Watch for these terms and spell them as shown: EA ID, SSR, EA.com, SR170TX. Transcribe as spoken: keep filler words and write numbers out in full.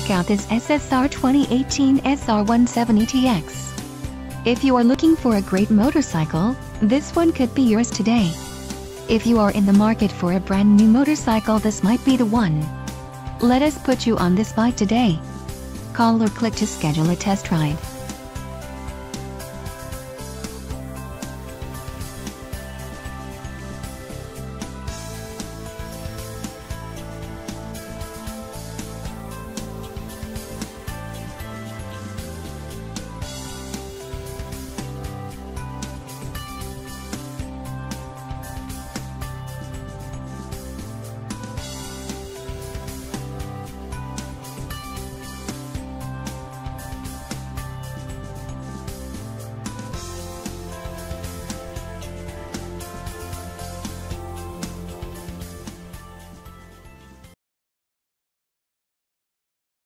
check out this S S R twenty eighteen S R one seventy T X. If you are looking for a great motorcycle, this one could be yours today. If you are in the market for a brand new motorcycle, this might be the one. Let us put you on this bike today. Call or click to schedule a test ride.